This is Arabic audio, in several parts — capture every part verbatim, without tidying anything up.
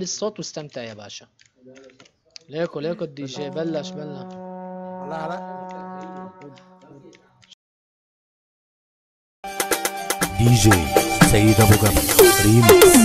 الصوت واستمتع يا باشا. ليكو ليكو الدي جي بلش بلش. والله على دي جي سيد ابو قبل ريمكس.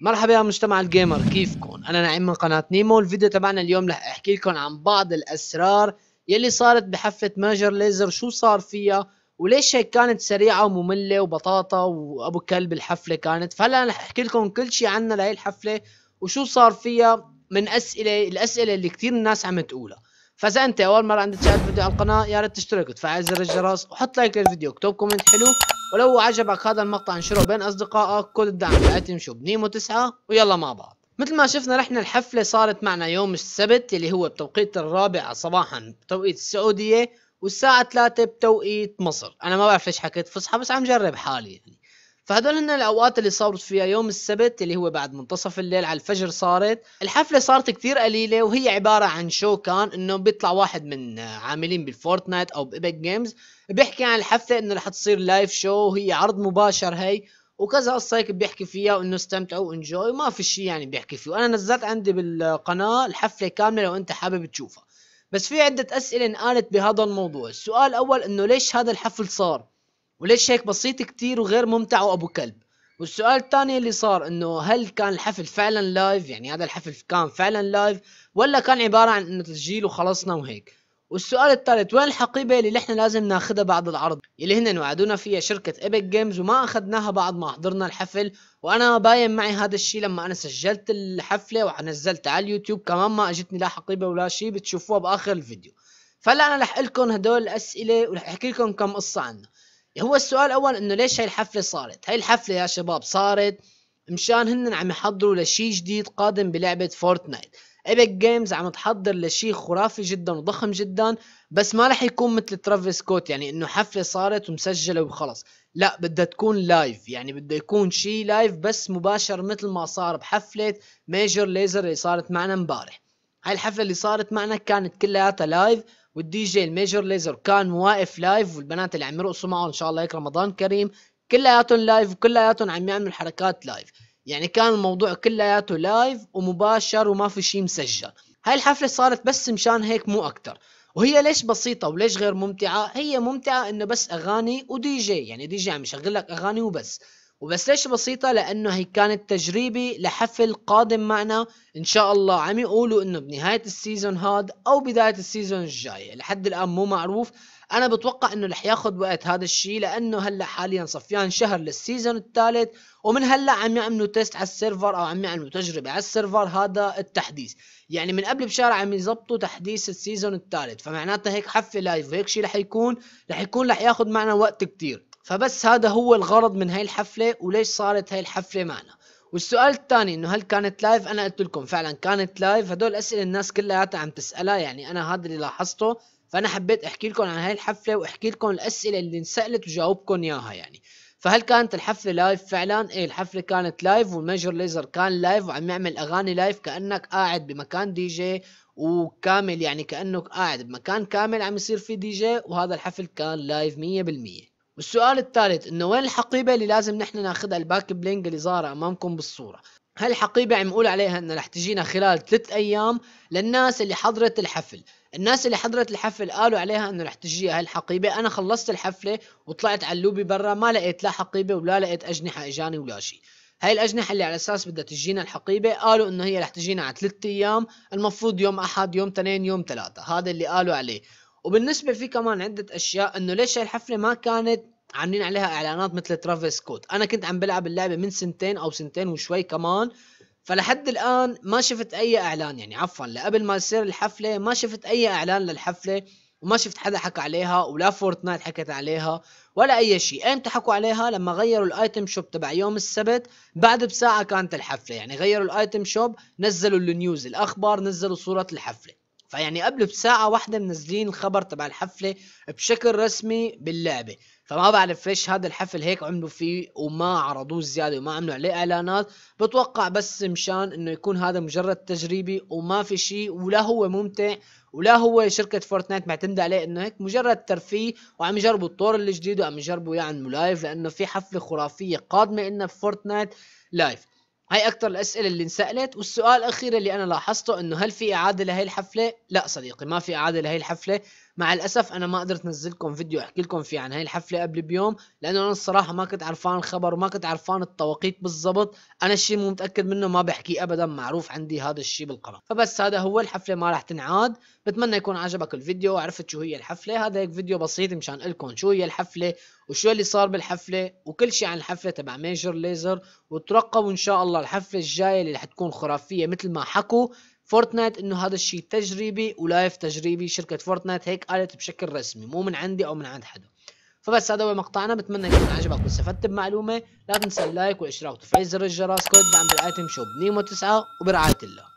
مرحبا يا مجتمع الجيمر، كيفكم؟ انا نعيم من قناة نيمو. الفيديو تبعنا اليوم رح احكي لكم عن بعض الاسرار يلي صارت بحفلة ماجر ليزر، شو صار فيها وليش هيك كانت سريعة ومملة وبطاطا وابو كلب الحفلة كانت. فهلا رح احكي لكم كل شيء عنا لهي الحفلة وشو صار فيها من اسئلة، الاسئلة اللي كثير الناس عم تقولها. فاذا انت اول مرة عم تشاهد فيديو على القناة يا ريت تشترك وتفعل زر الجرس وحط لايك للفيديو، اكتب كومنت حلو، ولو عجبك هذا المقطع انشره بين اصدقائك. كود الدعم بالايتم شوب نيمو تسعة، ويلا مع بعض. مثل ما شفنا رحنا الحفله صارت معنا يوم السبت اللي هو بتوقيت الرابعة صباحا بتوقيت السعوديه والساعه ثلاثة بتوقيت مصر. انا ما بعرف ليش حكيت فصحى بس عم جرب حالي يعني. فهدول هن الاوقات اللي صارت فيها يوم السبت اللي هو بعد منتصف الليل على الفجر. صارت الحفله صارت كثير قليله وهي عباره عن شو، كان انه بيطلع واحد من عاملين بالفورتنايت او بإيبك جيمز بيحكي عن الحفله انه رح تصير لايف شو، هي عرض مباشر هي وكذا قصه هيك بيحكي فيها وانه استمتعوا وانجوي، ما في شيء يعني بيحكي فيه. وانا نزلت عندي بالقناه الحفله كامله لو انت حابب تشوفها، بس في عده اسئله انقالت بهذا الموضوع. السؤال الاول انه ليش هذا الحفل صار وليش هيك بسيط كتير وغير ممتع وابو كلب. والسؤال الثاني اللي صار انه هل كان الحفل فعلا لايف، يعني هذا الحفل كان فعلا لايف ولا كان عباره عن انه تسجيل وخلصنا وهيك. والسؤال الثالث وين الحقيبه اللي نحن لازم ناخذها بعد العرض اللي هن وعدونا فيها شركه ايبك جيمز وما اخذناها بعد ما حضرنا الحفل. وانا باين معي هذا الشيء لما انا سجلت الحفله ونزلتها على اليوتيوب كمان ما اجتني لا حقيبه ولا شيء، بتشوفوها باخر الفيديو. فهلا انا رح لكم هدول الاسئله ورح احكي لكم كم قصه عنها. هو السؤال الاول انه ليش هاي الحفله صارت. هاي الحفله يا شباب صارت مشان هن عم يحضروا لشيء جديد قادم بلعبه فورتنايت. ايبك جيمز عم تحضر لشيء خرافي جدا وضخم جدا، بس ما رح يكون مثل ترافيس سكوت يعني انه حفله صارت ومسجله وخلص، لا بدها تكون لايف، يعني بده يكون شيء لايف بس مباشر مثل ما صار بحفله ميجر ليزر اللي صارت معنا امبارح. هاي الحفله اللي صارت معنا كانت كلياتها لايف، والدي جي الميجر ليزر كان واقف لايف، والبنات اللي عم يرقصوا معه ان شاء الله هيك رمضان كريم كلياتهم لايف وكلياتهم عم يعملوا حركات لايف، يعني كان الموضوع كلياته لايف ومباشر وما في شيء مسجل. هاي الحفله صارت بس مشان هيك مو اكثر. وهي ليش بسيطه وليش غير ممتعه؟ هي ممتعه انه بس اغاني ودي جي، يعني دي جي عم يشغل لك اغاني وبس. وبس ليش بسيطه؟ لانه هي كانت تجريبي لحفل قادم معنا ان شاء الله، عم يقولوا انه بنهايه السيزون هاد او بدايه السيزون الجاي، لحد الان مو معروف. انا بتوقع انه رح ياخذ وقت هذا الشيء لانه هلا حاليا صفيان شهر للسيزون الثالث، ومن هلا عم يعملوا تيست على السيرفر او عم يعملوا تجربه على السيرفر هذا التحديث، يعني من قبل بشهر عم يظبطوا تحديث السيزون الثالث، فمعناتها هيك حفله لايف وهيك شيء رح يكون رح يكون رح ياخذ معنا وقت كثير. فبس هذا هو الغرض من هاي الحفله وليش صارت هاي الحفله معنا. والسؤال الثاني انه هل كانت لايف؟ انا قلت لكم فعلا كانت لايف. هدول الاسئله الناس كلها عم تسالها، يعني انا هذا اللي لاحظته، فانا حبيت احكي لكم عن هاي الحفله واحكي لكم الاسئله اللي انسالت وجاوبكم اياها يعني. فهل كانت الحفله لايف فعلا؟ ايه الحفله كانت لايف، والميجر ليزر كان لايف وعم يعمل اغاني لايف كانك قاعد بمكان دي جي وكامل، يعني كانك قاعد بمكان كامل عم يصير فيه دي جي، وهذا الحفل كان لايف مية بالمية. والسؤال الثالث انه وين الحقيبه اللي لازم نحن ناخذها، الباك بلينج اللي ظاهره امامكم بالصوره. هاي الحقيبه عم يقول عليها انه رح تجينا خلال ثلاث ايام للناس اللي حضرت الحفل. الناس اللي حضرت الحفل قالوا عليها انه رح تجيها هاي الحقيبه. انا خلصت الحفله وطلعت على اللوبي برا ما لقيت لا حقيبه ولا لقيت اجنحه اجاني ولا شيء. هاي الاجنحه اللي على اساس بدها تجينا الحقيبه قالوا انه هي رح تجينا على ثلاث ايام، المفروض يوم احد يوم اثنين يوم ثلاثه، هذا اللي قالوا عليه. وبالنسبه في كمان عده اشياء انه ليش الحفله ما كانت عاملين عليها اعلانات مثل ترافيس سكوت. انا كنت عم بلعب اللعبه من سنتين او سنتين وشوي كمان، فلحد الان ما شفت اي اعلان، يعني عفوا لقبل ما يصير الحفله ما شفت اي اعلان للحفله وما شفت حدا حكى عليها ولا فورتنايت حكت عليها ولا اي شيء. امتى حكوا عليها؟ لما غيروا الايتم شوب تبع يوم السبت بعد بساعه كانت الحفله، يعني غيروا الايتم شوب نزلوا النيوز الاخبار نزلوا صوره الحفله، فيعني قبل بساعة واحدة منزلين الخبر تبع الحفلة بشكل رسمي باللعبة. فما بعرف ليش هذا الحفل هيك عملوا فيه وما عرضوه زياده وما عملوا عليه اعلانات. بتوقع بس مشان انه يكون هذا مجرد تجريبي وما في شيء، ولا هو ممتع ولا هو شركه فورتنايت معتمده عليه، انه هيك مجرد ترفيه وعم يجربوا الطور الجديد وعم يجربوا يعملوا لايف، لانه في حفله خرافيه قادمه لنا بفورتنايت لايف. هاي اكثر الاسئله اللي انسالت. والسؤال الاخير اللي انا لاحظته انه هل في اعاده لهي الحفله؟ لا صديقي، ما في اعاده لهي الحفله. مع الاسف انا ما قدرت انزلكم فيديو احكي لكم فيه عن هاي الحفله قبل بيوم، لانه انا الصراحه ما كنت عرفان الخبر وما كنت عرفان التوقيت بالضبط. انا الشيء مو متاكد منه ما بحكيه ابدا، معروف عندي هذا الشيء بالقناه. فبس هذا هو، الحفله ما راح تنعاد. بتمنى يكون عجبك الفيديو وعرفت شو هي الحفله. هذا هيك فيديو بسيط مشان لكم شو هي الحفله وشو اللي صار بالحفله وكل شيء عن الحفله تبع ميجر ليزر. وترقبوا ان شاء الله الحفله الجايه اللي رح تكون خرافيه مثل ما حكوا فورتنايت انه هذا الشيء تجريبي ولايف تجريبي. شركه فورتنايت هيك قالت بشكل رسمي، مو من عندي او من عند حدا. فبس هذا هو مقطعنا، بتمنى يكون عجبك واستفدت بمعلومه. لا تنسى اللايك والاشتراك وتفعيل زر الجرس. كود دعم بالايتم شوب نيمو تسعة وبرعايه الله.